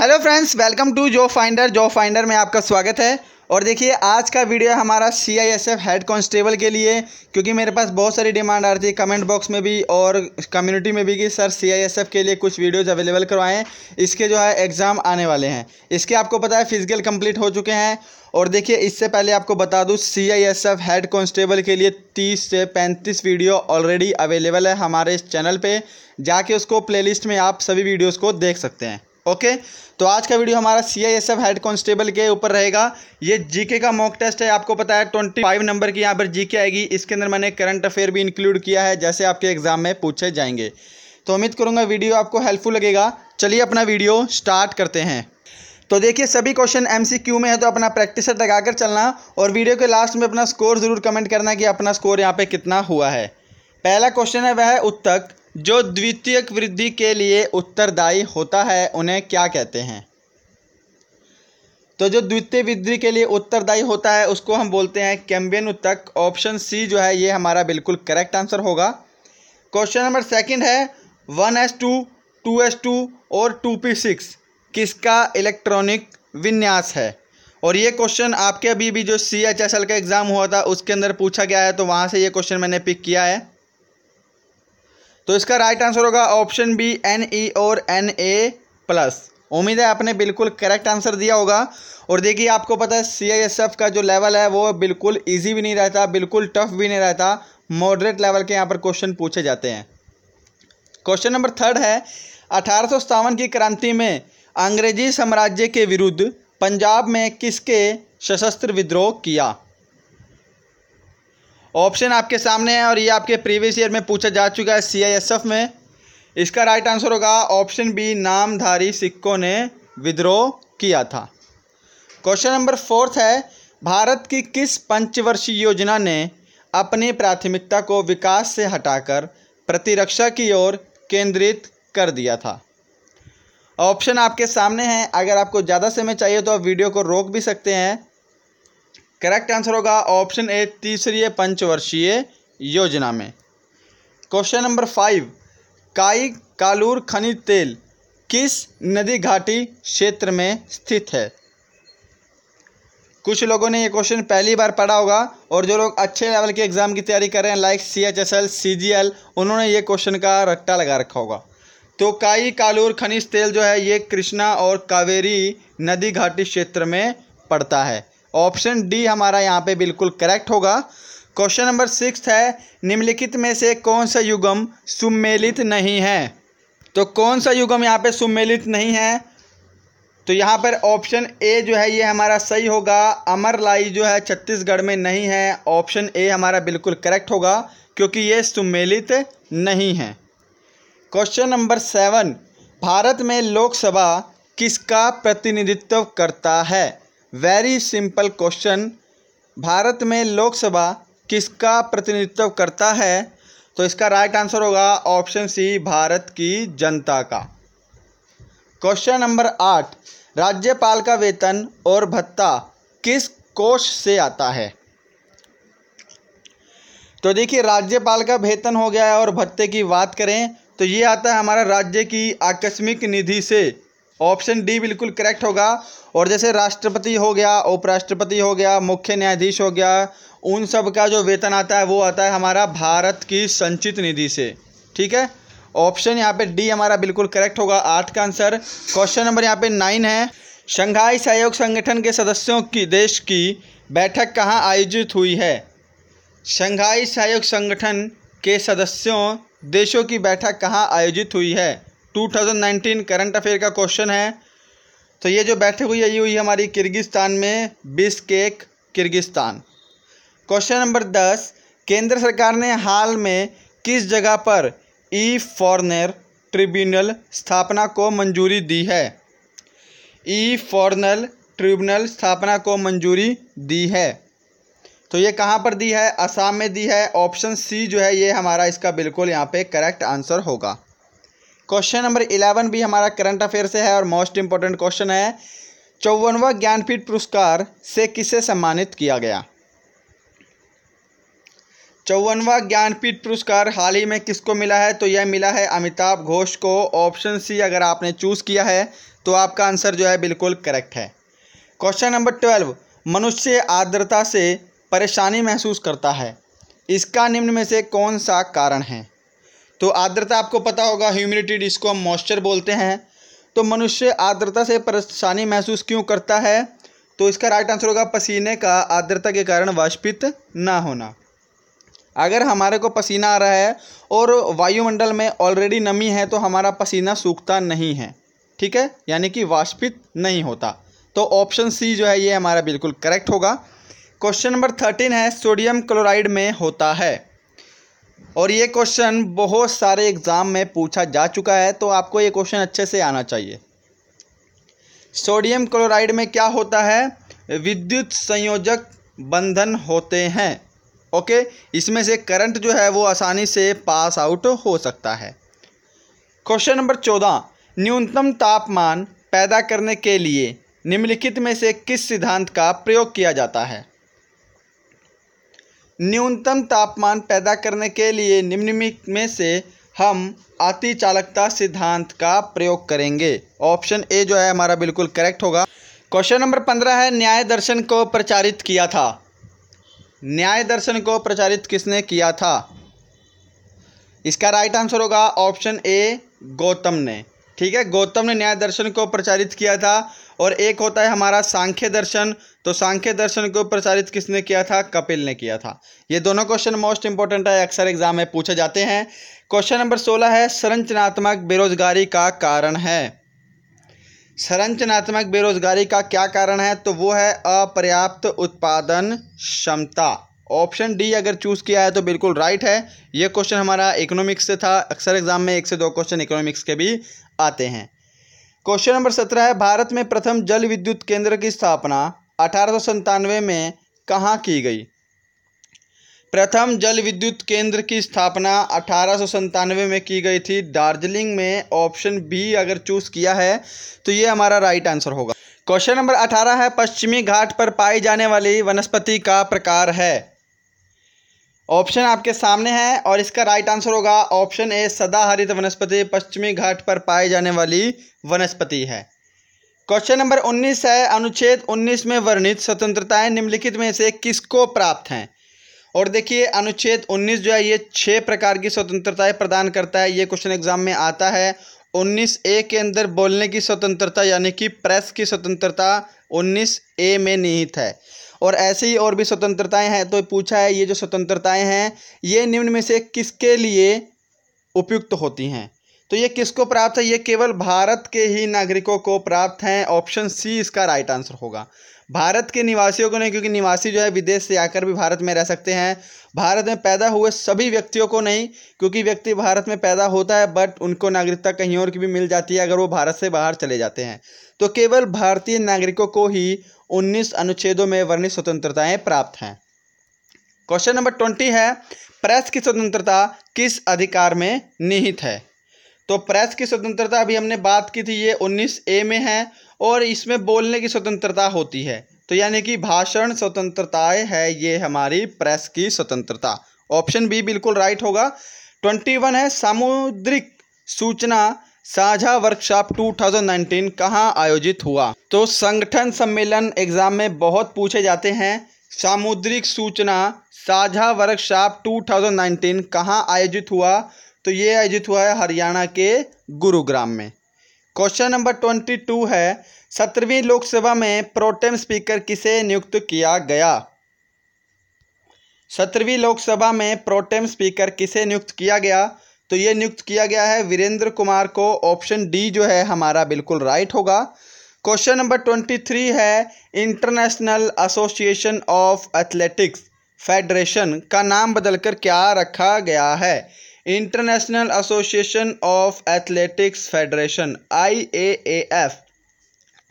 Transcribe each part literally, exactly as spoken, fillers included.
Hello friends, welcome to job finder. Job finder में आपका स्वागत है। और देखिए आज का वीडियो हमारा C I S F head constable के लिए, क्योंकि मेरे पास बहुत सारी डिमांड आ रही थी कमेंट बॉक्स में भी और कम्युनिटी में भी कि sir C I S F के लिए कुछ वीडियोस अवेलेबल करवाएं। इसके जो है एग्ज़ाम आने वाले हैं, इसके आपको पता है फिजिकल कंप्लीट हो चुके हैं। और देखिए इससे पहले आपको बता दूं C I S F head constable के लिए तीस से पैंतीस वीडियो ऑलरेडी अवेलेबल है हमारे इस चैनल पर, जाके उसको प्ले लिस्ट में आप सभी वीडियोज़ को देख सकते हैं। ओके okay, तो आज का वीडियो हमारा C I S F head constable के ऊपर रहेगा। ये जीके का मॉक टेस्ट है, आपको पता है पच्चीस नंबर की यहाँ पर जीके आएगी। इसके अंदर मैंने करंट अफेयर भी इंक्लूड किया है, जैसे आपके एग्जाम में पूछे जाएंगे। तो उम्मीद करूँगा वीडियो आपको हेल्पफुल लगेगा। चलिए अपना वीडियो स्टार्ट करते हैं। तो देखिए सभी क्वेश्चन एमसीक्यू में है, तो अपना प्रैक्टिस सेट लगाकर चलना और वीडियो के लास्ट में अपना स्कोर ज़रूर कमेंट करना कि अपना स्कोर यहाँ पर कितना हुआ है। पहला क्वेश्चन है वह उत्तक जो द्वितीयक वृद्धि के लिए उत्तरदायी होता है उन्हें क्या कहते हैं। तो जो द्वितीय वृद्धि के लिए उत्तरदायी होता है उसको हम बोलते हैं कैम्बियन उत्तक। ऑप्शन सी जो है ये हमारा बिल्कुल करेक्ट आंसर होगा। क्वेश्चन नंबर सेकंड है one S two, two S two और टू पी सिक्स किसका इलेक्ट्रॉनिक विन्यास है। और ये क्वेश्चन आपके अभी भी जो सी एच एस एल का एग्ज़ाम हुआ था उसके अंदर पूछा गया है, तो वहाँ से ये क्वेश्चन मैंने पिक किया है। तो इसका राइट आंसर होगा ऑप्शन बी एन ई और एन ए प्लस। उम्मीद है आपने बिल्कुल करेक्ट आंसर दिया होगा। और देखिए आपको पता है सी आई एस एफ का जो लेवल है वो बिल्कुल इजी भी नहीं रहता, बिल्कुल टफ भी नहीं रहता, मॉडरेट लेवल के यहाँ पर क्वेश्चन पूछे जाते हैं। क्वेश्चन नंबर थर्ड है अठारह सौ सत्तावन की क्रांति में अंग्रेजी साम्राज्य के विरुद्ध पंजाब में किसके सशस्त्र विद्रोह किया। ऑप्शन आपके सामने है और ये आपके प्रीवियस ईयर में पूछा जा चुका है सीआईएसएफ में। इसका राइट आंसर होगा ऑप्शन बी नामधारी सिखों ने विद्रोह किया था। क्वेश्चन नंबर फोर्थ है भारत की किस पंचवर्षीय योजना ने अपनी प्राथमिकता को विकास से हटाकर प्रतिरक्षा की ओर केंद्रित कर दिया था। ऑप्शन आपके सामने है, अगर आपको ज़्यादा समय चाहिए तो आप वीडियो को रोक भी सकते हैं। करेक्ट आंसर होगा ऑप्शन ए तीसरी पंचवर्षीय योजना में। क्वेश्चन नंबर फाइव काई कालूर खनिज तेल किस नदी घाटी क्षेत्र में स्थित है। कुछ लोगों ने ये क्वेश्चन पहली बार पढ़ा होगा और जो लोग अच्छे लेवल के एग्ज़ाम की तैयारी कर रहे हैं like C H S L, C G L, उन्होंने ये क्वेश्चन का रट्टा लगा रखा होगा। तो काई कालूर खनिज तेल जो है ये कृष्णा और कावेरी नदी घाटी क्षेत्र में पड़ता है। ऑप्शन डी हमारा यहाँ पे बिल्कुल करेक्ट होगा। क्वेश्चन नंबर सिक्स है निम्नलिखित में से कौन सा युग्म सुमेलित नहीं है। तो कौन सा युग्म यहाँ पे सुमेलित नहीं है, तो यहाँ पर ऑप्शन ए जो है ये हमारा सही होगा। अमरलाई जो है छत्तीसगढ़ में नहीं है, ऑप्शन ए हमारा बिल्कुल करेक्ट होगा क्योंकि ये सुमेलित नहीं है। क्वेश्चन नंबर सेवन भारत में लोकसभा किसका प्रतिनिधित्व करता है। वेरी सिंपल क्वेश्चन, भारत में लोकसभा किसका प्रतिनिधित्व करता है। तो इसका राइट आंसर होगा ऑप्शन सी भारत की जनता का। क्वेश्चन नंबर आठ राज्यपाल का वेतन और भत्ता किस कोष से आता है। तो देखिए राज्यपाल का वेतन हो गया है और भत्ते की बात करें तो ये आता है हमारा राज्य की आकस्मिक निधि से। ऑप्शन डी बिल्कुल करेक्ट होगा। और जैसे राष्ट्रपति हो गया, उपराष्ट्रपति हो गया, मुख्य न्यायाधीश हो गया, उन सब का जो वेतन आता है वो आता है हमारा भारत की संचित निधि से। ठीक है, ऑप्शन यहाँ पे डी हमारा बिल्कुल करेक्ट होगा, आठ का आंसर। क्वेश्चन नंबर यहाँ पे नाइन है शंघाई सहयोग संगठन के सदस्यों की देश की बैठक कहाँ आयोजित हुई है। शंघाई सहयोग संगठन के सदस्यों देशों की बैठक कहाँ आयोजित हुई है। Two thousand nineteen current affair का क्वेश्चन है। तो ये जो बैठक हुई है ये हुई हमारी किर्गिस्तान में, बिश्केक किर्गिस्तान। क्वेश्चन नंबर दस केंद्र सरकार ने हाल में किस जगह पर ई फॉरनर ट्रिब्यूनल स्थापना को मंजूरी दी है। ई फॉरनर ट्रिब्यूनल स्थापना को मंजूरी दी है, तो ये कहाँ पर दी है, असम में दी है। ऑप्शन सी जो है ये हमारा इसका बिल्कुल यहाँ पे करेक्ट आंसर होगा। क्वेश्चन नंबर इलेवन भी हमारा करंट अफेयर से है और मोस्ट इंपॉर्टेंट क्वेश्चन है चौवनवा ज्ञानपीठ पुरस्कार से किसे सम्मानित किया गया। चौवनवा ज्ञानपीठ पुरस्कार हाल ही में किसको मिला है, तो यह मिला है अमिताभ घोष को। ऑप्शन सी अगर आपने चूज़ किया है तो आपका आंसर जो है बिल्कुल करेक्ट है। क्वेश्चन नंबर ट्वेल्व, मनुष्य आर्द्रता से परेशानी महसूस करता है, इसका निम्न में से कौन सा कारण है? तो आर्द्रता आपको पता होगा, ह्यूमिडिटी जिसको हम मॉइस्चर बोलते हैं। तो मनुष्य आर्द्रता से परेशानी महसूस क्यों करता है? तो इसका राइट आंसर होगा पसीने का आर्द्रता के कारण वाष्पित ना होना। अगर हमारे को पसीना आ रहा है और वायुमंडल में ऑलरेडी नमी है तो हमारा पसीना सूखता नहीं है, ठीक है, यानी कि वाष्पित नहीं होता। तो ऑप्शन सी जो है ये हमारा बिल्कुल करेक्ट होगा। क्वेश्चन नंबर थर्टीन है, सोडियम क्लोराइड में होता है, और ये क्वेश्चन बहुत सारे एग्ज़ाम में पूछा जा चुका है, तो आपको ये क्वेश्चन अच्छे से आना चाहिए। सोडियम क्लोराइड में क्या होता है? विद्युत संयोजक बंधन होते हैं, ओके। इसमें से करंट जो है वो आसानी से पास आउट हो सकता है। क्वेश्चन नंबर चौदह, न्यूनतम तापमान पैदा करने के लिए निम्नलिखित में से किस सिद्धांत का प्रयोग किया जाता है? न्यूनतम तापमान पैदा करने के लिए निम्नलिखित में से हम अतिचालकता सिद्धांत का प्रयोग करेंगे। ऑप्शन ए जो है हमारा बिल्कुल करेक्ट होगा। क्वेश्चन नंबर पंद्रह है, न्याय दर्शन को प्रचारित किया था, न्याय दर्शन को प्रचारित किसने किया था? इसका राइट आंसर होगा ऑप्शन ए, गौतम ने, ठीक है। गौतम ने न्याय दर्शन को प्रचारित किया था। और एक होता है हमारा सांख्य दर्शन, तो सांख्य दर्शन को प्रचारित किसने किया था? कपिल ने किया था। ये दोनों क्वेश्चन मोस्ट इंपॉर्टेंट है, अक्सर एग्जाम में पूछे जाते हैं। क्वेश्चन नंबर सोलह है, संरचनात्मक बेरोजगारी का कारण है, संरचनात्मक बेरोजगारी का क्या कारण है? तो वो है अपर्याप्त उत्पादन क्षमता। ऑप्शन डी अगर चूज़ किया है तो बिल्कुल राइट है। यह क्वेश्चन हमारा इकोनॉमिक्स से था, अक्सर एग्जाम में एक से दो क्वेश्चन इकोनॉमिक्स के भी आते हैं। क्वेश्चन नंबर सत्रह है, भारत में प्रथम जल विद्युत केंद्र की स्थापना अठारह सौ संतानवे में कहाँ की गई? प्रथम जल विद्युत केंद्र की स्थापना अठारह सौ संतानवे में की गई थी दार्जिलिंग में। ऑप्शन बी अगर चूज किया है तो ये हमारा राइट आंसर होगा। क्वेश्चन नंबर अठारह है, पश्चिमी घाट पर पाई जाने वाली वनस्पति का प्रकार है। ऑप्शन आपके सामने है और इसका राइट आंसर होगा ऑप्शन ए, सदाहरित वनस्पति पश्चिमी घाट पर पाई जाने वाली वनस्पति है। क्वेश्चन नंबर उन्नीस है, अनुच्छेद उन्नीस में वर्णित स्वतंत्रताएं निम्नलिखित में से किसको प्राप्त हैं? और देखिए अनुच्छेद उन्नीस जो है ये छह प्रकार की स्वतंत्रताएं प्रदान करता है। ये क्वेश्चन एग्जाम में आता है। उन्नीस ए के अंदर बोलने की स्वतंत्रता यानी कि प्रेस की स्वतंत्रता उन्नीस ए में निहित है, और ऐसे ही और भी स्वतंत्रताएं हैं। तो पूछा है ये जो स्वतंत्रताएं हैं ये निम्न में से किसके लिए उपयुक्त होती हैं? तो ये किसको प्राप्त है? ये केवल भारत के ही नागरिकों को प्राप्त हैं। ऑप्शन सी इसका राइट आंसर होगा, भारत के निवासियों को नहीं, क्योंकि निवासी जो है विदेश से आकर भी भारत में रह सकते हैं। भारत में पैदा हुए सभी व्यक्तियों को नहीं, क्योंकि व्यक्ति भारत में पैदा होता है बट उनको नागरिकता कहीं और की भी मिल जाती है अगर वो भारत से बाहर चले जाते हैं। तो केवल भारतीय नागरिकों को ही उन्नीस अनुच्छेदों में वर्णित स्वतंत्रताएं प्राप्त हैं। क्वेश्चन नंबर बीस है, प्रेस की स्वतंत्रता किस अधिकार में निहित है? तो प्रेस की स्वतंत्रता अभी हमने बात की थी, ये उन्नीस ए में है और इसमें बोलने की स्वतंत्रता होती है। तो यानी कि भाषण स्वतंत्रताएं है ये हमारी प्रेस की स्वतंत्रता। ऑप्शन बी बिल्कुल राइट होगा। इक्कीस है, सामुद्रिक सूचना साझा वर्कशॉप दो हज़ार उन्नीस कहाँ आयोजित हुआ? तो संगठन सम्मेलन एग्जाम में बहुत पूछे जाते हैं। सामुद्रिक सूचना साझा वर्कशॉप दो हज़ार उन्नीस कहाँ आयोजित हुआ? तो ये आयोजित हुआ है हरियाणा के गुरुग्राम में। क्वेश्चन नंबर ट्वेंटी टू है, सत्रहवीं लोकसभा में प्रोटेम स्पीकर किसे नियुक्त किया गया? सत्रहवीं लोकसभा में प्रोटेम स्पीकर किसे नियुक्त किया गया? तो ये नियुक्त किया गया है वीरेंद्र कुमार को। ऑप्शन डी जो है हमारा बिल्कुल राइट होगा। क्वेश्चन नंबर ट्वेंटी थ्री है, international association of athletics federation का नाम बदलकर क्या रखा गया है? International association of athletics federation I A A F,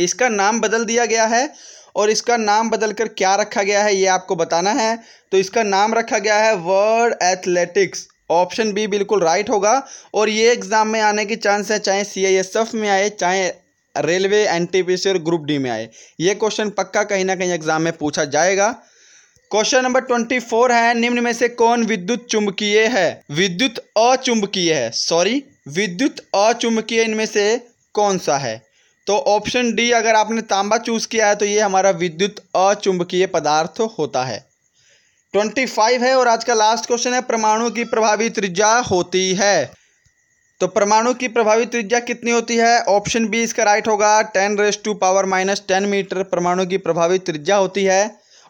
इसका नाम बदल दिया गया है। और इसका नाम बदलकर क्या रखा गया है ये आपको बताना है। तो इसका नाम रखा गया है वर्ल्ड एथलेटिक्स। ऑप्शन बी बिल्कुल राइट होगा। और ये एग्ज़ाम में आने की चांस है, चाहे सी आई एस एफ में आए, चाहे railway N T P C और ग्रुप डी में आए। ये क्वेश्चन पक्का कहीं ना कहीं एग्ज़ाम में पूछा जाएगा। क्वेश्चन नंबर ट्वेंटी फोर है, निम्न में से कौन विद्युत चुंबकीय है? विद्युत अचुंबकीय है, सॉरी विद्युत अचुंबकीय इनमें से कौन सा है? तो ऑप्शन डी, अगर आपने तांबा चूज किया है तो ये हमारा विद्युत अचुंबकीय पदार्थ होता है। ट्वेंटी फाइव है और आज का लास्ट क्वेश्चन है, परमाणु की प्रभावी त्रिज्या होती है। तो परमाणु की प्रभावी त्रिज्या कितनी होती है? ऑप्शन बी इसका राइट होगा, ten raise to power minus ten metre परमाणु की प्रभावी त्रिज्या होती है।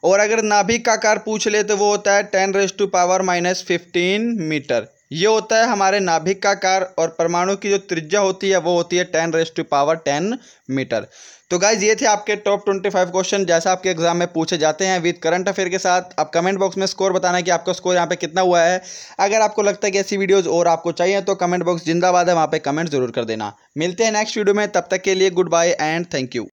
और अगर नाभिक का आकार पूछ ले तो वो होता है ten raise to power minus fifteen metre. ये होता है हमारे नाभिक का आकार, और परमाणु की जो त्रिज्या होती है वो होती है ten raise to power ten metre. तो गाइज ये थे आपके टॉप ट्वेंटी फाइव क्वेश्चन जैसा आपके एग्जाम में पूछे जाते हैं विद करंट अफेयर के साथ। आप कमेंट बॉक्स में स्कोर बताना है कि आपका स्कोर यहाँ पे कितना हुआ है। अगर आपको लगता है कि ऐसी वीडियोस और आपको चाहिए तो कमेंट बॉक्स जिंदाबाद है, वहाँ पे कमेंट जरूर कर देना। मिलते हैं नेक्स्ट वीडियो में, तब तक के लिए good bye and thank you.